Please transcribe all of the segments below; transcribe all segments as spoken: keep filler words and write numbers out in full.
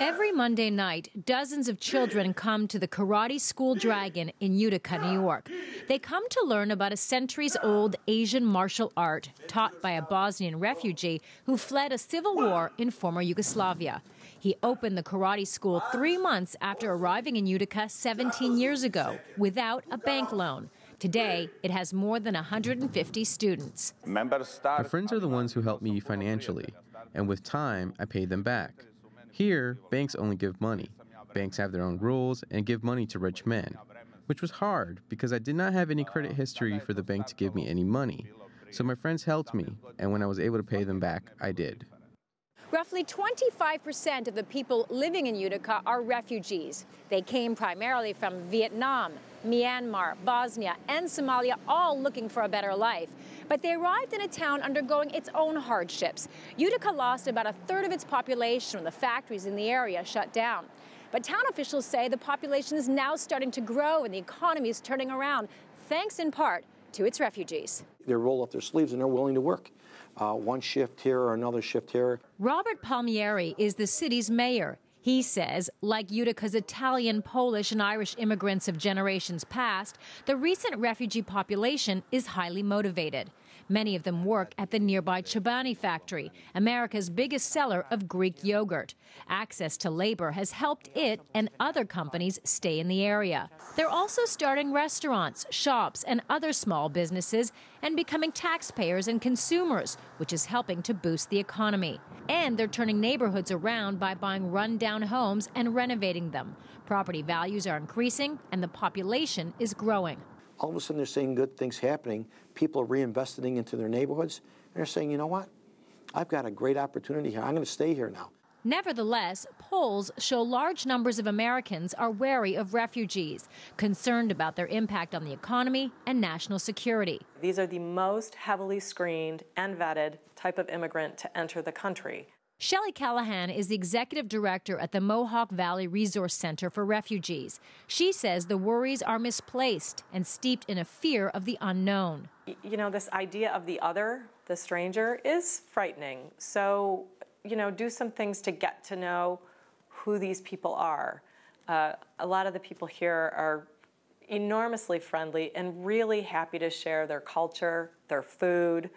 Every Monday night, dozens of children come to the Karate School Dragon in Utica, New York. They come to learn about a centuries-old Asian martial art taught by a Bosnian refugee who fled a civil war in former Yugoslavia. He opened the karate school three months after arriving in Utica seventeen years ago without a bank loan. Today, it has more than one hundred fifty students. My friends are the ones who helped me financially, and with time, I paid them back. Here, banks only give money. Banks have their own rules and give money to rich men, which was hard because I did not have any credit history for the bank to give me any money. So my friends helped me, and when I was able to pay them back, I did. Roughly twenty-five percent of the people living in Utica are refugees. They came primarily from Vietnam, Myanmar, Bosnia, and Somalia, all looking for a better life. But they arrived in a town undergoing its own hardships. Utica lost about a third of its population when the factories in the area shut down. But town officials say the population is now starting to grow and the economy is turning around, thanks in part to its refugees. They roll up their sleeves and they're willing to work. Uh, one shift here or another shift here. Robert Palmieri is the city's mayor. He says, like Utica's Italian, Polish, and Irish immigrants of generations past, the recent refugee population is highly motivated. Many of them work at the nearby Chobani factory, America's biggest seller of Greek yogurt. Access to labor has helped it and other companies stay in the area. They're also starting restaurants, shops, and other small businesses and becoming taxpayers and consumers, which is helping to boost the economy. And they're turning neighborhoods around by buying run-down homes and renovating them. Property values are increasing and the population is growing. All of a sudden they're seeing good things happening. People are reinvesting into their neighborhoods and they're saying, you know what, I've got a great opportunity here. I'm going to stay here now. Nevertheless, polls show large numbers of Americans are wary of refugees, concerned about their impact on the economy and national security. These are the most heavily screened and vetted type of immigrant to enter the country. Shelley Callahan is the executive director at the Mohawk Valley Resource Center for Refugees. She says the worries are misplaced and steeped in a fear of the unknown. You know, this idea of the other, the stranger, is frightening. So, you know, do some things to get to know who these people are. Uh, a lot of the people here are enormously friendly and really happy to share their culture, their food.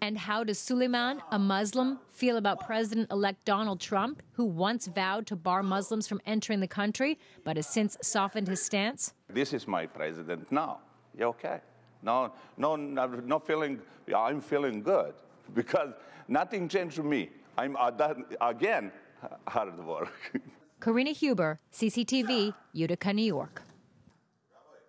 And how does Suleiman, a Muslim, feel about President-elect Donald Trump, who once vowed to bar Muslims from entering the country, but has since softened his stance? This is my president now. Yeah, okay. No, no, no feeling, I'm feeling good because nothing changed to me. I'm again hard work. Karina Huber, C C T V, Utica, New York.